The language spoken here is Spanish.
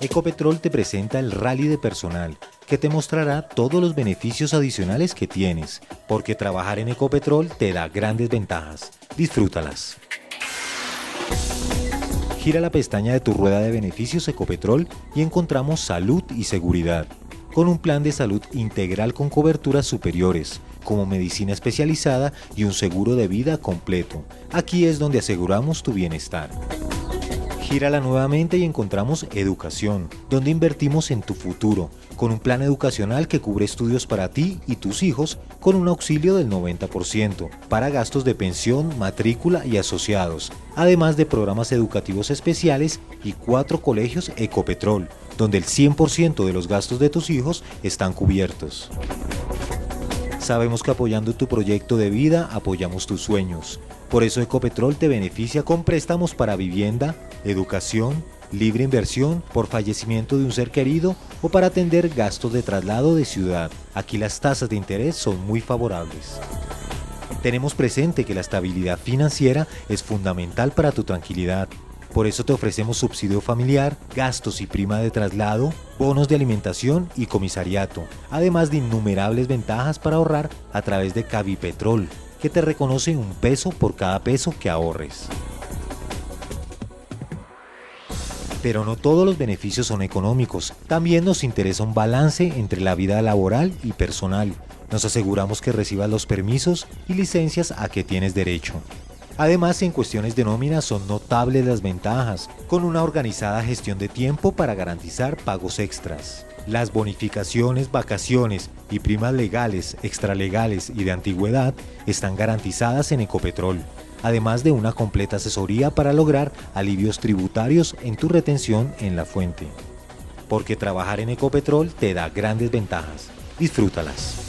Ecopetrol te presenta el Rally de Personal, que te mostrará todos los beneficios adicionales que tienes, porque trabajar en Ecopetrol te da grandes ventajas. Disfrútalas. Gira la pestaña de tu rueda de beneficios Ecopetrol y encontramos Salud y Seguridad, con un plan de salud integral con coberturas superiores, como medicina especializada y un seguro de vida completo. Aquí es donde aseguramos tu bienestar. Gírala nuevamente y encontramos Educación, donde invertimos en tu futuro, con un plan educacional que cubre estudios para ti y tus hijos con un auxilio del 90%, para gastos de pensión, matrícula y asociados, además de programas educativos especiales y 4 colegios Ecopetrol, donde el 100% de los gastos de tus hijos están cubiertos. Sabemos que apoyando tu proyecto de vida apoyamos tus sueños. Por eso Ecopetrol te beneficia con préstamos para vivienda, educación, libre inversión por fallecimiento de un ser querido o para atender gastos de traslado de ciudad. Aquí las tasas de interés son muy favorables. Tenemos presente que la estabilidad financiera es fundamental para tu tranquilidad. Por eso te ofrecemos subsidio familiar, gastos y prima de traslado, bonos de alimentación y comisariato, además de innumerables ventajas para ahorrar a través de Cavipetrol, que te reconoce un peso por cada peso que ahorres. Pero no todos los beneficios son económicos. También nos interesa un balance entre la vida laboral y personal. Nos aseguramos que recibas los permisos y licencias a que tienes derecho. Además, en cuestiones de nómina son notables las ventajas, con una organizada gestión de tiempo para garantizar pagos extras. Las bonificaciones, vacaciones y primas legales, extralegales y de antigüedad están garantizadas en Ecopetrol, además de una completa asesoría para lograr alivios tributarios en tu retención en la fuente. Porque trabajar en Ecopetrol te da grandes ventajas. Disfrútalas.